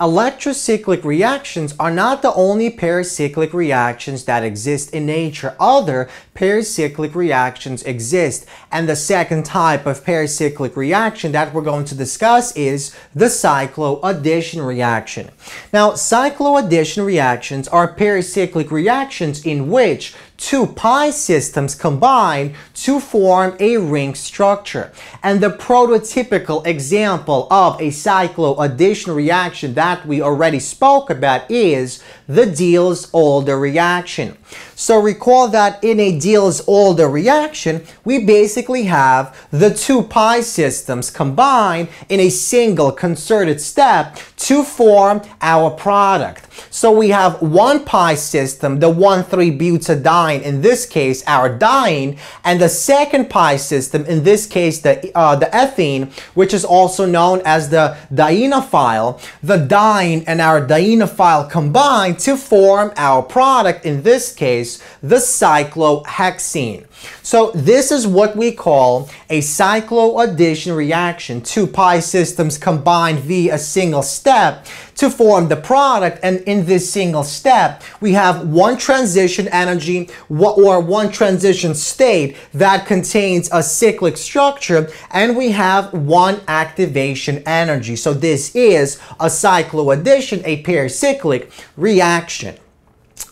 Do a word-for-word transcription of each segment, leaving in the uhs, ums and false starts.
Electrocyclic reactions are not the only pericyclic reactions that exist in nature. Other pericyclic reactions exist, and the second type of pericyclic reaction that we're going to discuss is the cycloaddition reaction. Now, cycloaddition reactions are pericyclic reactions in which two pi systems combine to form a ring structure. And the prototypical example of a cycloaddition reaction that we already spoke about is the Diels-Alder reaction. So recall that in a Diels-Alder reaction, we basically have the two pi systems combined in a single concerted step to form our product. So we have one pi system, the one three butadiene, in this case our diene, and the second pi system, in this case the, uh, the ethene, which is also known as the dienophile. The diene and our dienophile combine to form our product, in this case the cyclohexene. So this is what we call a cycloaddition reaction. Two pi systems combine via a single step to form the product, and in this single step we have one transition energy or one transition state that contains a cyclic structure, and we have one activation energy. So this is a cycloaddition, a pericyclic reaction.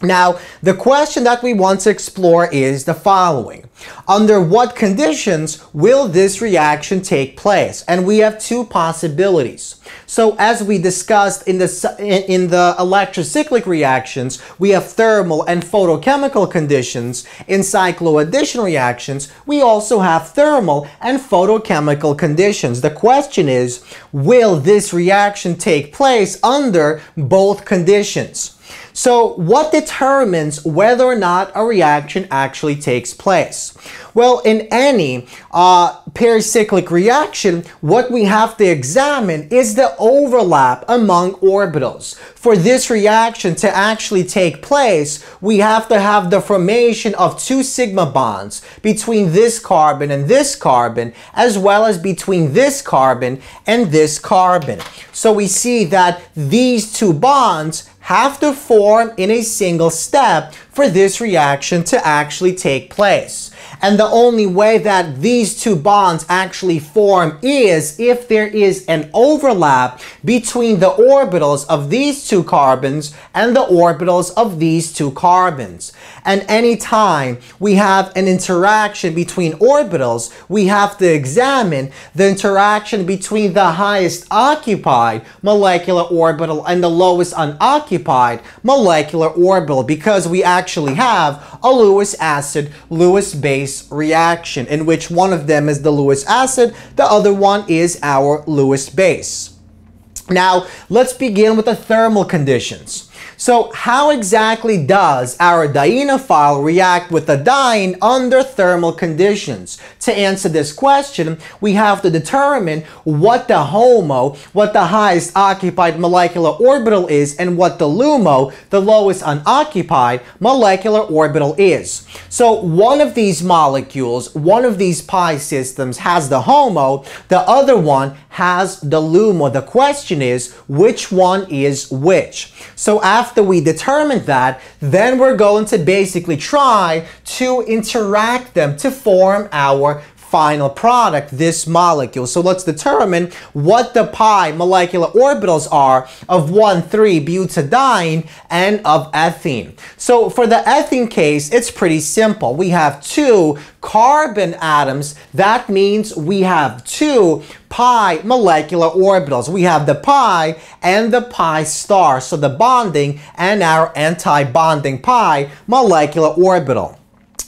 Now, the question that we want to explore is the following. Under what conditions will this reaction take place? And we have two possibilities. So as we discussed in the, in the electrocyclic reactions, we have thermal and photochemical conditions. In cycloaddition reactions, we also have thermal and photochemical conditions. The question is, will this reaction take place under both conditions? So what determines whether or not a reaction actually takes place? Well, in any uh, pericyclic reaction, what we have to examine is the overlap among orbitals. For this reaction to actually take place, we have to have the formation of two sigma bonds between this carbon and this carbon, as well as between this carbon and this carbon. So we see that these two bonds have to form in a single step for this reaction to actually take place. And the only way that these two bonds actually form is if there is an overlap between the orbitals of these two carbons and the orbitals of these two carbons. And any time we have an interaction between orbitals, we have to examine the interaction between the highest occupied molecular orbital and the lowest unoccupied molecular orbital, because we actually have a Lewis acid, Lewis base reaction, in which one of them is the Lewis acid, the other one is our Lewis base. Now, let's begin with the thermal conditions. So how exactly does our dienophile react with the diene under thermal conditions? To answer this question, we have to determine what the HOMO, what the highest occupied molecular orbital is, and what the LUMO, the lowest unoccupied molecular orbital is. So one of these molecules, one of these pi systems has the HOMO, the other one has the LUMO. The question is, which one is which? So after After we determine that, then we're going to basically try to interact them to form our final product, this molecule. So let's determine what the pi molecular orbitals are of one three butadiene and of ethene. So for the ethene case, it's pretty simple. We have two carbon atoms. That means we have two pi molecular orbitals. We have the pi and the pi star. So the bonding and our anti-bonding pi molecular orbital.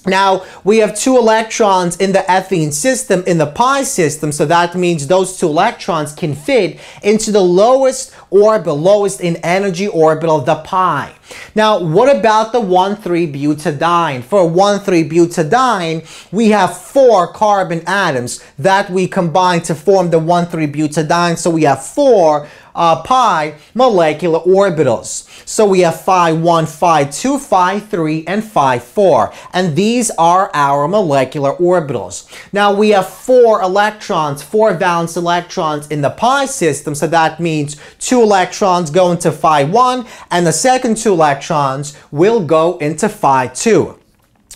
Now, we have two electrons in the ethene system, in the pi system, so that means those two electrons can fit into the lowest orbital, lowest in energy orbital, the pi. Now, what about the one three butadiene? For one three butadiene, we have four carbon atoms that we combine to form the one three butadiene, so we have four uh, pi molecular orbitals. So we have phi one, phi two, phi three, and phi four, and these are our molecular orbitals. Now, we have four electrons, four valence electrons in the pi system, so that means two two electrons go into phi one and the second two electrons will go into phi two.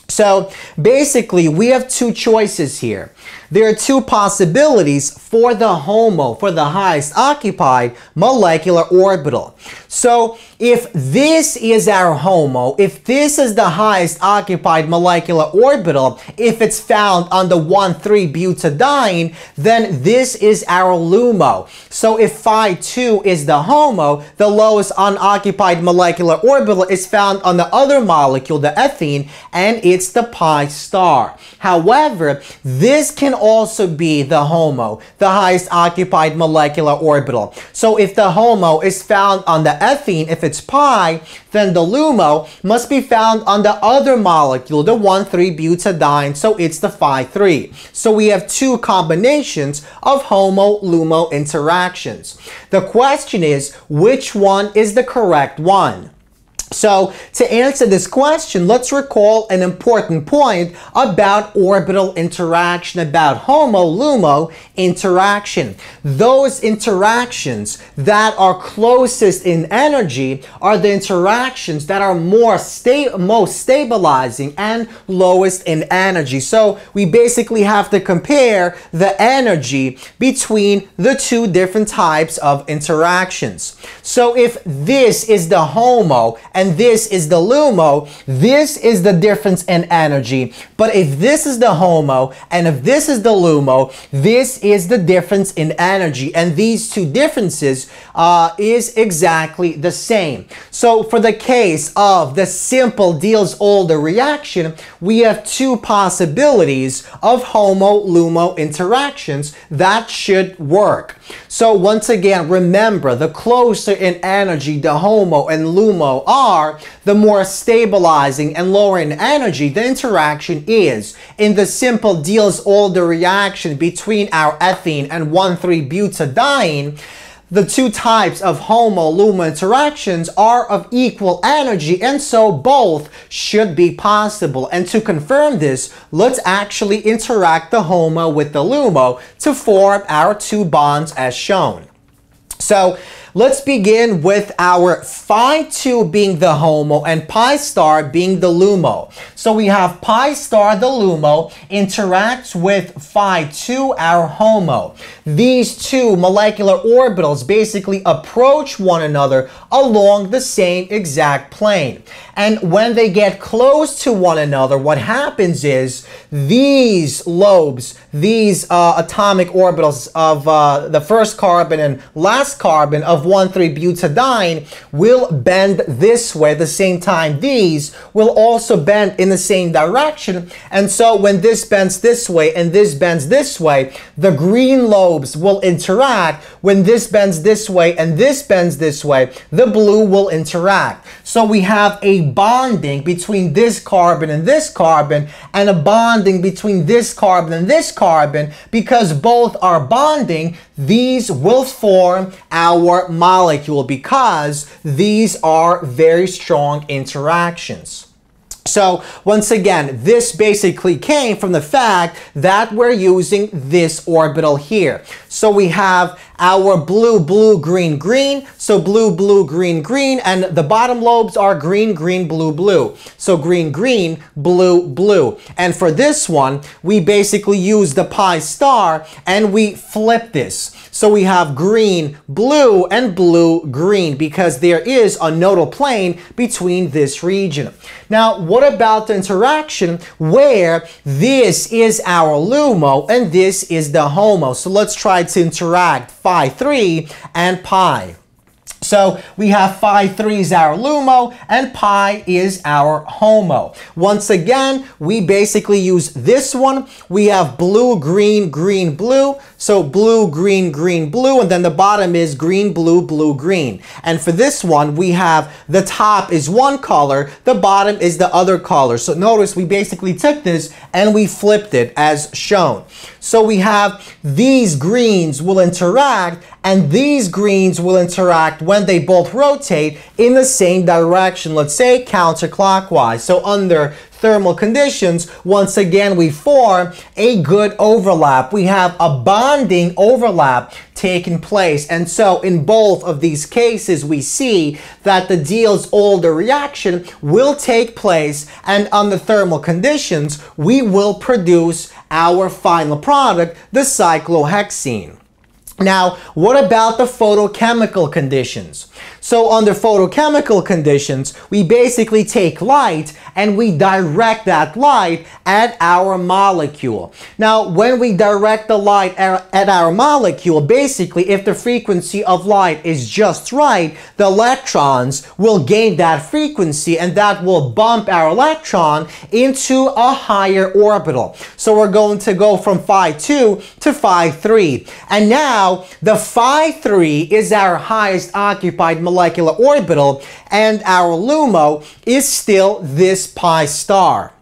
So basically, we have two choices here. There are two possibilities for the HOMO, for the highest occupied molecular orbital. So if this is our HOMO, if this is the highest occupied molecular orbital, if it's found on the one three butadiene, then this is our LUMO. So if phi two is the HOMO, the lowest unoccupied molecular orbital is found on the other molecule, the ethene, and it's the pi star. However, this can also be the HOMO, the highest occupied molecular orbital. So if the HOMO is found on the ethene, if it's pi, then the LUMO must be found on the other molecule, the one three butadiene, so it's the phi three. So we have two combinations of HOMO-LUMO interactions. The question is, which one is the correct one? So to answer this question, let's recall an important point about orbital interaction, about HOMO-LUMO interaction. Those interactions that are closest in energy are the interactions that are more sta- most stabilizing and lowest in energy. So we basically have to compare the energy between the two different types of interactions. So if this is the HOMO and this is the LUMO, this is the difference in energy. But if this is the HOMO and if this is the LUMO, this is the difference in energy. And these two differences uh, is exactly the same. So for the case of the simple Diels-Alder reaction, we have two possibilities of HOMO-LUMO interactions that should work. So once again, remember, the closer in energy the HOMO and LUMO are, Are, the more stabilizing and lower in energy the interaction is. In the simple Diels-Alder reaction between our ethene and one three butadiene, the two types of HOMO-LUMO interactions are of equal energy, and so both should be possible. And to confirm this, let's actually interact the HOMO with the LUMO to form our two bonds as shown. So let's begin with our phi two being the HOMO and pi star being the LUMO. So we have pi star, the LUMO, interacts with phi two, our HOMO. These two molecular orbitals basically approach one another along the same exact plane. And when they get close to one another, what happens is these lobes, these uh, atomic orbitals of uh, the first carbon and last carbon of one three butadiene will bend this way. At the same time, these will also bend in the same direction. And so when this bends this way and this bends this way, the green lobes will interact. When this bends this way and this bends this way, the blue will interact. So we have a bonding between this carbon and this carbon, and a bonding between this carbon and this carbon. Because both are bonding, these will form our molecule, because these are very strong interactions. So once again, this basically came from the fact that we're using this orbital here. So we have our blue, blue, green, green. So blue, blue, green, green. And the bottom lobes are green, green, blue, blue. So green, green, blue, blue. And for this one, we basically use the pi star and we flip this. So we have green, blue, and blue, green, because there is a nodal plane between this region. Now, what about the interaction where this is our LUMO and this is the HOMO? So let's try to interact phi three and pi. So we have phi three is our LUMO and pi is our HOMO. Once again, we basically use this one. We have blue, green, green, blue. So blue, green, green, blue. And then the bottom is green, blue, blue, green. And for this one, we have the top is one color, the bottom is the other color. So notice we basically took this and we flipped it as shown. So we have these greens will interact and these greens will interact when they both rotate in the same direction, let's say counterclockwise. So under thermal conditions, once again, we form a good overlap. We have a bonding overlap taking place. And so in both of these cases, we see that the Diels-Alder reaction will take place, and under thermal conditions, we will produce our final product, the cyclohexene. Now, what about the photochemical conditions? So under photochemical conditions, we basically take light and we direct that light at our molecule. Now, when we direct the light at our molecule, basically, if the frequency of light is just right, the electrons will gain that frequency, and that will bump our electron into a higher orbital. So we're going to go from phi two to phi three. And now, Now, the phi three is our highest occupied molecular orbital, and our LUMO is still this pi star.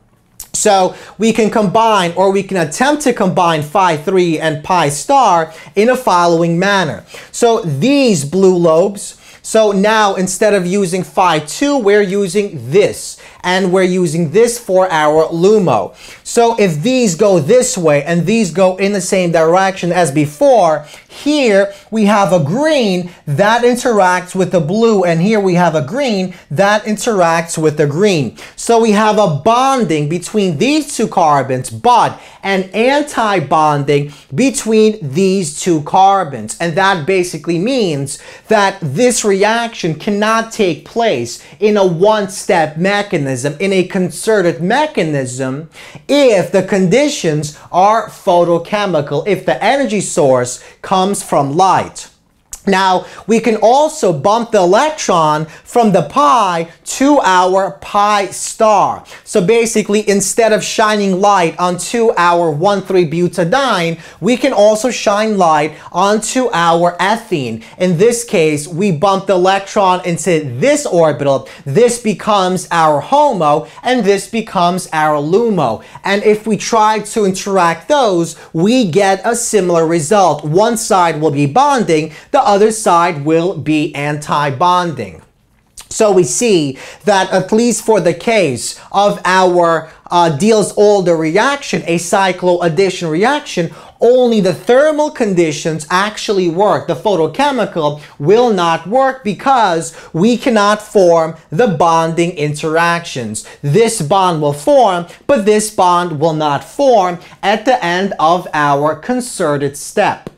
So we can combine, or we can attempt to combine phi three and pi star in the following manner. So these blue lobes, so now instead of using phi two, we're using this, and we're using this for our LUMO. So if these go this way and these go in the same direction as before, here we have a green that interacts with the blue, and here we have a green that interacts with the green. So we have a bonding between these two carbons, but an anti-bonding between these two carbons. And that basically means that this reaction cannot take place in a one-step mechanism, in a concerted mechanism, if the conditions are photochemical, if the energy source comes from light. Now, we can also bump the electron from the pi to our pi star. So basically, instead of shining light onto our one three butadiene, we can also shine light onto our ethene. In this case, we bump the electron into this orbital. This becomes our HOMO, and this becomes our LUMO. And if we try to interact those, we get a similar result. One side will be bonding, the other side will be anti-bonding. So we see that at least for the case of our uh, Diels-Alder reaction, a cycloaddition reaction, only the thermal conditions actually work. The photochemical will not work because we cannot form the bonding interactions. This bond will form, but this bond will not form at the end of our concerted step.